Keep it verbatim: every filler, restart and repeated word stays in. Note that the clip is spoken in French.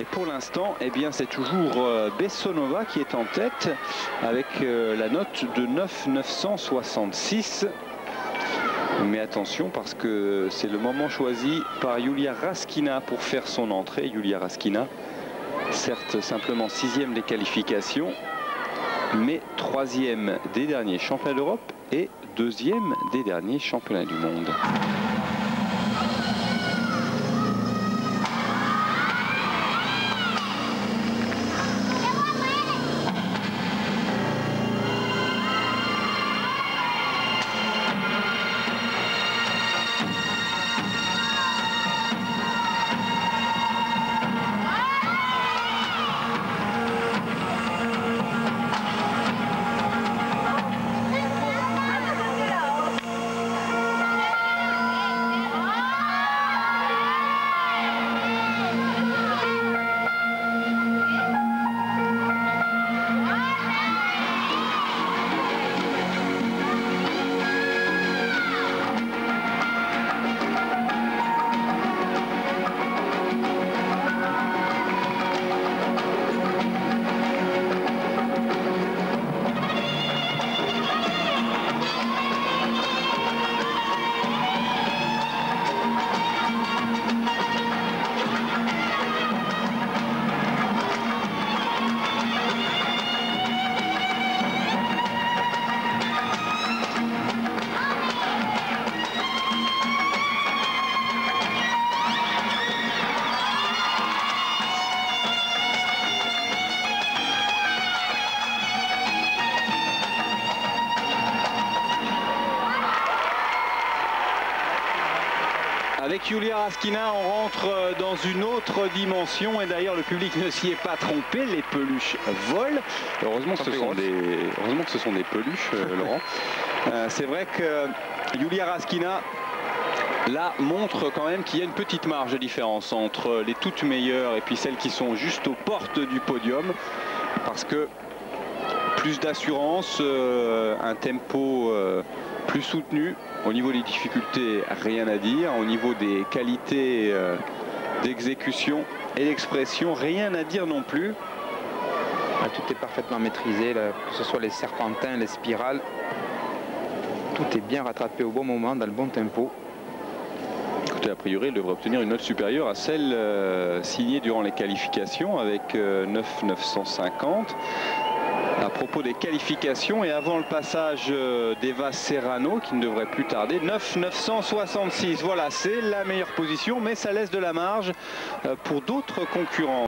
Et pour l'instant, eh bien, c'est toujours Bessonova qui est en tête avec la note de neuf mille neuf cent soixante-six. Mais attention, parce que c'est le moment choisi par Yulia Raskina pour faire son entrée. Yulia Raskina, certes simplement sixième des qualifications, mais troisième des derniers championnats d'Europe et deuxième des derniers championnats du monde. Avec Yulia Raskina, on rentre dans une autre dimension et d'ailleurs le public ne s'y est pas trompé, les peluches volent. Heureusement que ce sont des, heureusement que ce sont des peluches, euh, Laurent. Euh, c'est vrai que Yulia Raskina, là, montre quand même qu'il y a une petite marge de différence entre les toutes meilleures et puis celles qui sont juste aux portes du podium. Parce que plus d'assurance, euh, un tempo euh, plus soutenu. Au niveau des difficultés, rien à dire. Au niveau des qualités euh, d'exécution et d'expression, rien à dire non plus. Tout est parfaitement maîtrisé, là, que ce soit les serpentins, les spirales. Tout est bien rattrapé au bon moment, dans le bon tempo. Écoutez, a priori, elle devrait obtenir une note supérieure à celle euh, signée durant les qualifications avec euh, neuf mille neuf cent cinquante. À propos des qualifications et avant le passage d'Eva Serrano qui ne devrait plus tarder, neuf mille neuf cent soixante-six, voilà, c'est la meilleure position mais ça laisse de la marge pour d'autres concurrents.